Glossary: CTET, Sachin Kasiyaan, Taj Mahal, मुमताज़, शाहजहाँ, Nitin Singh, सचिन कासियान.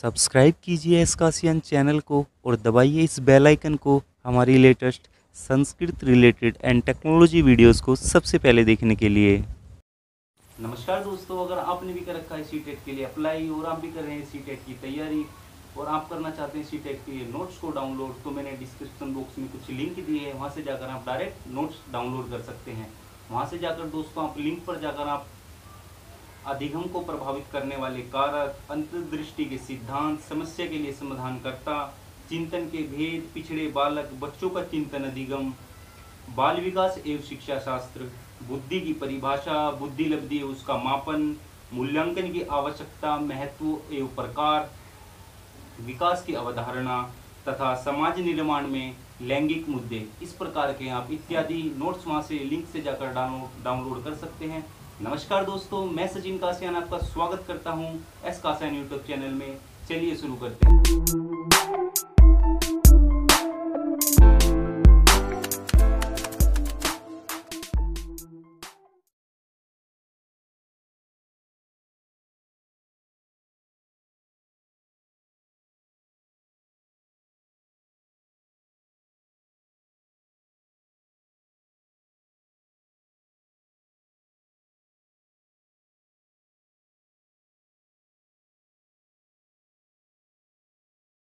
Subscribe कीजिए S कासियान channel को और दबाइए इस बेल आइकन को हमारी latest Sanskrit related and technology videos को सबसे पहले देखने के लिए। नमस्कार दोस्तों, अगर आपने भी कर रखा है सीटेट के लिए अप्लाई और आप भी कर रहे हैं सीटेट की तैयारी और आप करना चाहते हैं सीटेट के लिए नोट्स को डाउनलोड, तो मैंने डिस्क्रिप्शन बॉक्स में कुछ लिंक दिए हैं, वहाँ से जाकर आप डायरेक्ट नोट्स डाउनलोड कर सकते हैं। वहाँ से जाकर दोस्तों आप लिंक पर जाकर आप अधिगम को प्रभावित करने वाले कारक, अंतर्दृष्टि के सिद्धांत, समस्या के लिए समाधानकर्ता, चिंतन के भेद, पिछड़े बालक, बच्चों का चिंतन अधिगम, बाल विकास एवं शिक्षा शास्त्र, बुद्धि की परिभाषा, बुद्धि लब्धि एवं उसका मापन, मूल्यांकन की आवश्यकता, महत्व एवं प्रकार, विकास की अवधारणा तथा समाज निर्माण में लैंगिक मुद्दे, इस प्रकार के आप इत्यादि नोट्स वहाँ से लिंक से जाकर डाउनलोड कर सकते हैं। नमस्कार दोस्तों, मैं सचिन कासियान आपका स्वागत करता हूं एस कासियान यूट्यूब चैनल में। चलिए शुरू करते हैं।